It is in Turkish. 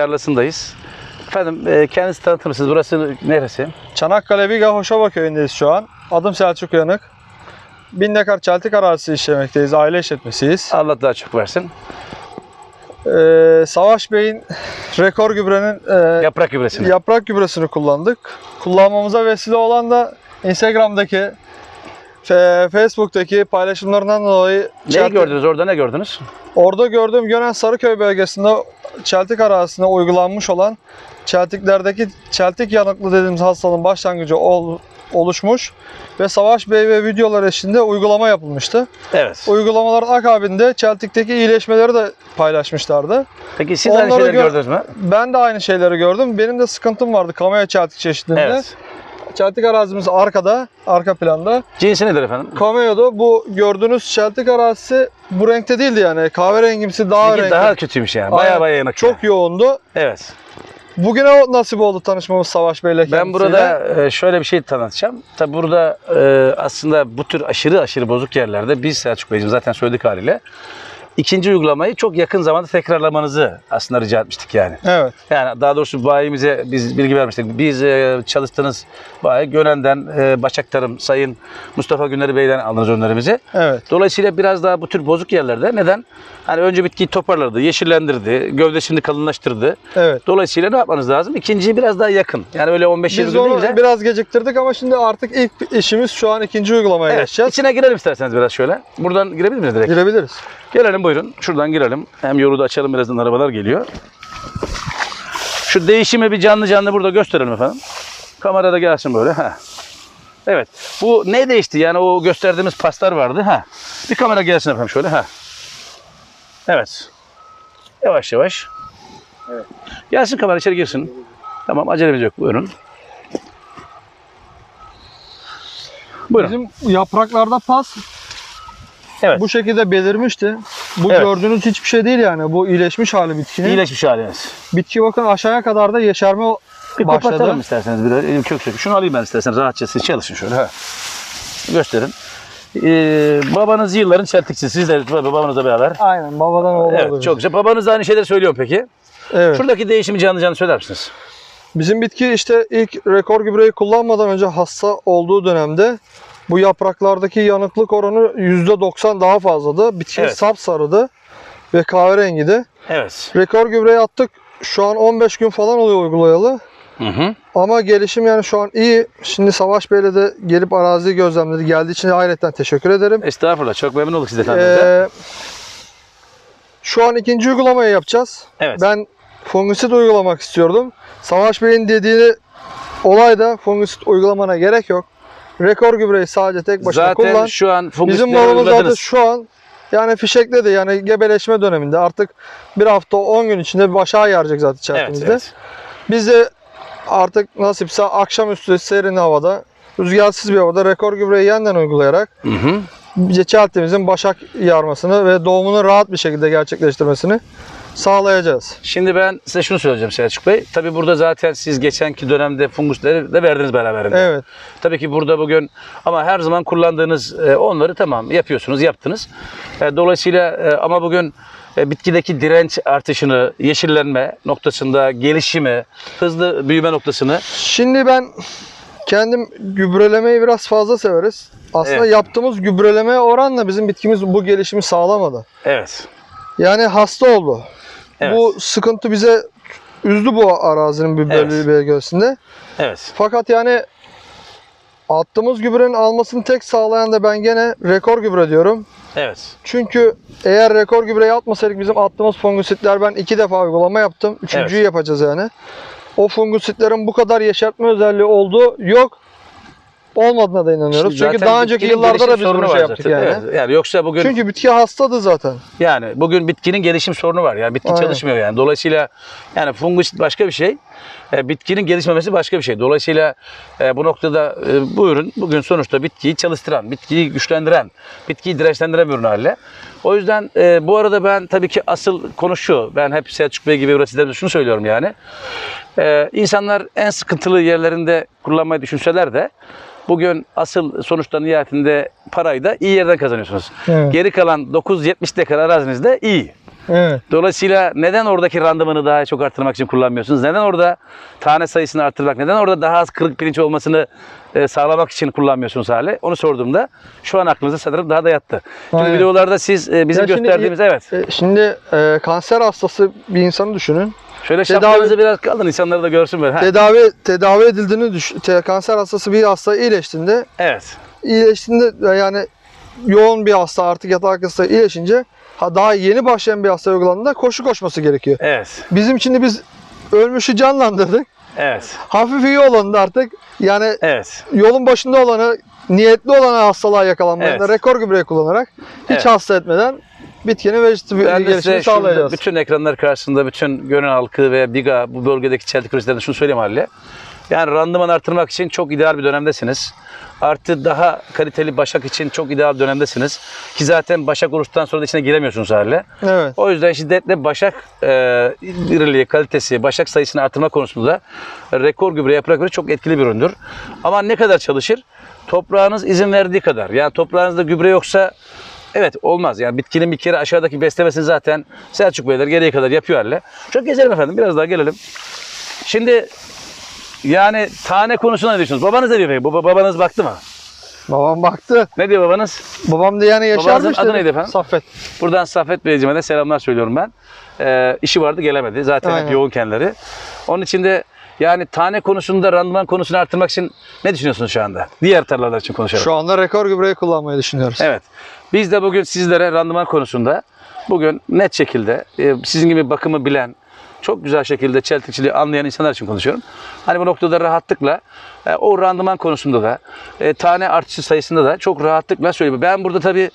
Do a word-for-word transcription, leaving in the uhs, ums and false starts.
tarlasındayız. Efendim e, kendinizi tanıtır mısınız? Burası neresi? Çanakkale, Biga, Hoşova köyündeyiz şu an. Adım Selçuk Uyanık. Bindekar çeltik arazisi işlemekteyiz. Aile işletmesiyiz. Allah daha çok versin. Ee, Savaş Bey'in Rekor gübrenin e, yaprak gübresini. yaprak gübresini kullandık. Kullanmamıza vesile olan da Instagram'daki, Facebook'taki paylaşımlarından dolayı. Neyi gördünüz? Orada ne gördünüz? Orada gördüğüm gören Sarıköy bölgesinde çeltik arazisine uygulanmış olan çeltiklerdeki çeltik yanıklı dediğimiz hastalığın başlangıcı ol, oluşmuş ve Savaş Bey ve videolar eşliğinde uygulama yapılmıştı. Evet. Uygulamaların akabinde çeltikteki iyileşmeleri de paylaşmışlardı. Peki siz Onları aynı şeyleri gör gördünüz mü? Ben de aynı şeyleri gördüm. Benim de sıkıntım vardı Kameyo çeltik çeşidinde. Evet. Çeltik arazimiz arkada, arka planda. Cinsi nedir efendim? Kameyo'da bu gördüğünüz çeltik arazisi bu renkte değildi yani. Kahverengimsi daha Peki renkli. Daha kötüymüş yani. Bayağı bayağı yanık. Çok yani. yoğundu. Evet. Bugüne nasip oldu tanışmamız Savaş Bey'le kendisiyle. Ben burada şöyle bir şey tanıtacağım. Tabi burada aslında bu tür aşırı aşırı bozuk yerlerde biz Selçuk Bey'cim zaten söyledik haliyle. İkinci uygulamayı çok yakın zamanda tekrarlamanızı aslında rica etmiştik yani. Evet. Yani daha doğrusu bayimize biz bilgi vermiştik. Biz e, çalıştığınız bayi Gönen'den, e, Başak Tarım, Sayın Mustafa Günleri Bey'den aldınız önlerimizi. Evet. Dolayısıyla biraz daha bu tür bozuk yerlerde neden? Hani önce bitkiyi toparladı, yeşillendirdi, gövdesini kalınlaştırdı. Evet. Dolayısıyla ne yapmanız lazım? İkinciyi biraz daha yakın. Yani öyle on beş yirmi gün değil de. Biraz geciktirdik ama şimdi artık ilk işimiz şu an ikinci uygulamaya evet. geçeceğiz. İçine girelim isterseniz biraz şöyle. Buradan girebilir miyiz direkt? Girebiliriz. Gelelim. Buyurun. Şuradan girelim. Hem yolu da açalım. Birazdan arabalar geliyor. Şu değişimi bir canlı canlı burada gösterelim efendim. Kamerada gelsin böyle. Ha. Evet. Bu ne değişti? Yani o gösterdiğimiz paslar vardı. Ha. Bir kamera gelsin efendim şöyle. Ha. Evet. Yavaş yavaş. Evet. Gelsin kamera içeri girsin. Tamam. Acelemiz yok. Buyurun. Buyurun. Bizim yapraklarda pas evet. bu şekilde belirmişti. Bu evet. gördüğünüz hiçbir şey değil yani. Bu iyileşmiş hali bitkinin. İyileşmiş hali. Bitki bakın aşağıya kadar da yeşerme bir başladı. Kapatalım isterseniz biraz. Elim kök sökü. Şunu alayım ben isterseniz. Rahatça siz çalışın şöyle. Ha. Gösterin. Ee, babanız yılların çeltikçisi. Siz de babanızla beraber. Aynen. Babadan oğlu evet, oldu. Çok güzel. Babanız da aynı şeyleri söylüyor peki. Evet. Şuradaki değişimi canlı canlı söyler misiniz? Bizim bitki işte ilk Rekor gübreyi kullanmadan önce hasta olduğu dönemde bu yapraklardaki yanıklık oranı yüzde doksan daha fazladı. Bitki evet. sapsarıdı ve kahverengiydi. Evet. Rekor gübreyi attık. Şu an on beş gün falan oluyor uygulayalı. Hı hı. Ama gelişim yani şu an iyi. Şimdi Savaş Bey'le de gelip araziyi gözlemledi. Geldiği için hayretten teşekkür ederim. Estağfurullah. Çok memnun olduk sizden. Ee, şu an ikinci uygulamayı yapacağız. Evet. Ben fungisit uygulamak istiyordum. Savaş Bey'in dediği olayda fungisit uygulamana gerek yok. Rekor gübreyi sadece tek başına zaten kullan. Zaten şu an bizim malımız zaten şu an yani fişekledi yani gebeleşme döneminde artık bir hafta on gün içinde başa yaracak zaten çeltimizde. Evet, evet. Biz de artık nasipse akşamüstü serin havada rüzgarsız bir havada Rekor gübreyi yeniden uygulayarak hı hı. çeltimizin başak yarmasını ve doğumunu rahat bir şekilde gerçekleştirmesini sağlayacağız. Şimdi ben size şunu söyleyeceğim Selçuk Bey. Tabii burada zaten siz geçenki dönemde fungusları da verdiniz beraberinde. Evet. Tabii ki burada bugün ama her zaman kullandığınız onları tamam yapıyorsunuz, yaptınız. Dolayısıyla ama bugün bitkideki direnç artışını, yeşillenme noktasında gelişimi, hızlı büyüme noktasını. Şimdi ben kendim gübrelemeyi biraz fazla severiz. Aslında evet. yaptığımız gübrelemeye oranla bizim bitkimiz bu gelişimi sağlamadı. Evet. Yani hasta oldu. Evet. Bu sıkıntı bize üzdü bu arazinin bir bölgesinde. Evet. evet. Fakat yani attığımız gübrenin almasını tek sağlayan da ben gene Rekor gübre diyorum. Evet. Çünkü eğer Rekor gübreyi atmasaydık bizim attığımız fungusitler ben iki defa uygulama yaptım. Üçüncüyü evet. yapacağız yani. O fungusitlerin bu kadar yeşertme özelliği olduğu yok. Olmadığına da inanıyoruz. Çünkü daha önceki yıllarda da biz bunu şey yaptık yani. Evet. Yani yoksa bugün çünkü bitki hastadı zaten. Yani bugün bitkinin gelişim sorunu var. Yani bitki Aynen. çalışmıyor yani. Dolayısıyla yani fungisit başka bir şey. E, bitkinin gelişmemesi başka bir şey. Dolayısıyla e, bu noktada e, bu ürün bugün sonuçta bitkiyi çalıştıran, bitkiyi güçlendiren, bitkiyi dirençlendiren bir ürün haline. O yüzden e, bu arada ben tabii ki asıl konu şu. Ben hep Selçuk Bey gibi üreticilerimize şunu söylüyorum yani. E, insanlar en sıkıntılı yerlerinde kullanmayı düşünseler de bugün asıl sonuçta nihayetinde parayı da iyi yerden kazanıyorsunuz. Evet. Geri kalan dokuz yüz yetmiş dekar arazinizde iyi. Evet. Dolayısıyla neden oradaki randımanı daha çok arttırmak için kullanmıyorsunuz? Neden orada tane sayısını arttırmak, neden orada daha az kırık pirinç olmasını sağlamak için kullanmıyorsunuz hali? Onu sorduğumda şu an aklınıza sanırım daha da yattı. Çünkü videolarda siz bizim şimdi, gösterdiğimiz evet. Şimdi e, kanser hastası bir insanı düşünün. Şöyle şapkanızı biraz kaldın, insanları da görsün böyle. Tedavi ha. tedavi edildiğini düşün. Kanser hastası bir hasta iyileştiğinde. Evet. İyileştiğinde yani yoğun bir hasta, artık yatak hastası iyileşince, ha daha yeni başlayan bir hasta uygulandığında koşu koşması gerekiyor. Evet. Bizim şimdi biz ölmüşü canlandırdık. Evet. Hafif iyi olanı da artık yani evet. yolun başında olanı, niyetli olanı hastalığa yakalanmadan evet. rekor gübreyi kullanarak hiç evet. hasta etmeden bitkinin vejetatif gelişimini sağlayacağız. Bütün ekranlar karşısında bütün gönül halkı ve Biga bu bölgedeki çeltik üreticilerine şunu söyleyeyim Halil'e. Yani randıman artırmak için çok ideal bir dönemdesiniz. Artı daha kaliteli başak için çok ideal bir dönemdesiniz. Ki zaten başak oluştuktan sonra da içine giremiyorsunuz haliyle. Evet. O yüzden şiddetle başak e, diriliği, kalitesi, başak sayısını artırma konusunda rekor gübre yaprak gübre çok etkili bir üründür. Ama ne kadar çalışır? Toprağınız izin verdiği kadar. Yani toprağınızda gübre yoksa evet olmaz. Yani bitkinin bir kere aşağıdaki beslemesini zaten Selçuk Beyler geriye kadar yapıyor haliyle. Çok gezelim efendim. Biraz daha gelelim. Şimdi... Yani tane konusuna ne diyorsunuz? Babanız ne diyor peki? Baba, babanız baktı mı? Babam baktı. Ne diyor babanız? Babam da yani yaşarmış. Babanızın adı neydi efendim? Saffet. Buradan Saffet Bey'cime de selamlar söylüyorum ben. Ee, işi vardı gelemedi. Zaten aynen. Hep yoğun kendileri. Onun için de yani tane konusunda randıman konusunu artırmak için ne düşünüyorsunuz şu anda? Diğer tarlalar için konuşalım. Şu anda rekor gübreyi kullanmayı düşünüyoruz. Evet. Biz de bugün sizlere randıman konusunda bugün net şekilde sizin gibi bakımı bilen, çok güzel şekilde çeltikçiliği anlayan insanlar için konuşuyorum. Hani bu noktada rahatlıkla e, o randıman konusunda da e, tane artışı sayısında da çok rahatlıkla söylüyorum. Ben burada tabii